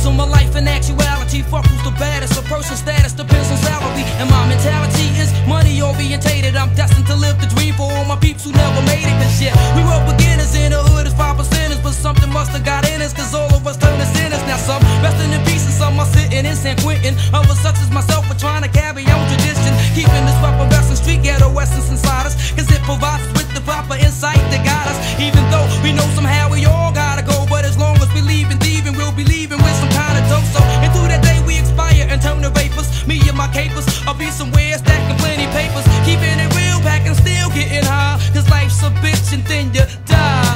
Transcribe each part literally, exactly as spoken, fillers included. focus on my life and actuality. Fuck who's the baddest, a person's status depends on salary. And my mentality is money orientated. I'm destined to live the dream for all my peeps who never made it. Cause yeah, we were beginners in the hood as five percenters, but something must have got in us, cause all of us turned to sinners. Now some resting in peace and some are sitting in San Quentin. Others such as myself are trying to carry on tradition, keeping this proper wrestling street ghetto essence inside us, cause it provides us with the proper insight that got us. Even though we know somehow we all gotta go, but as long as we leave and thieving, we'll be leaving with some kind of dope. So, and through that day we expire and turn to vapors. Me and my capers, I'll be somewhere stacking plenty papers, keeping it real, packing still, getting high. Cause life's a bitch and then you die.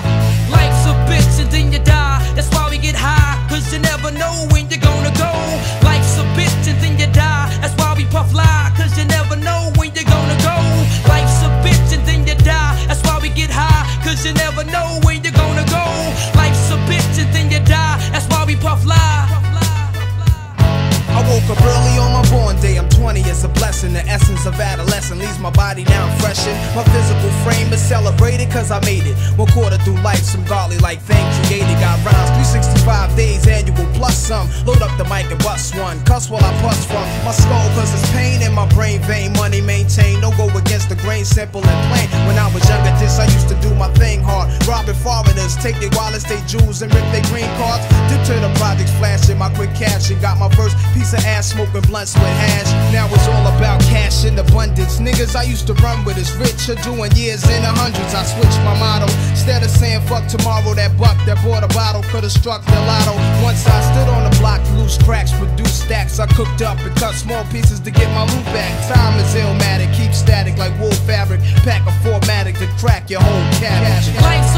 Life's a bitch and then you die. That's why we get high, cause you never know when you're gonna go. Life's a bitch and then you die. That's why we puff lie, cause you never know when you're gonna go. Life's a bitch and then you die. That's why we get high, cause you never know when you're gonna go. Life's a bitch and then you die. That's why we puff lie. I woke up early on my born day, I'm twenty, it's a blessing. The essence of adolescence leaves my body now freshened. My physical frame is celebrated cause I made it. One quarter through life, some godly-like thing created. Got rhymes, three sixty-five days annual plus some. Load up the mic and bust one, cuss while I bust from my skull cause it's pain in my brain vein. Money maintained, don't go against the grain, simple and plain. When I was younger, this I used to do my thing hard. Robbing foreigners, take their wallets, they jewels, and rip their green cards. Dip to the projects, flashing my quick cash and got my first piece of ass, smoking blunts with hash. Now it's all about cash in abundance. Niggas I used to run with is rich or doing years in the hundreds. I switched my motto. Instead of saying fuck tomorrow, that buck that bought a bottle could have struck the lotto. Once I stood on the block, loose cracks produced stacks. I cooked up and cut small pieces to get my loot back. Time is Illmatic, keep static like wool fabric. Pack a formatic to crack your whole cabbage.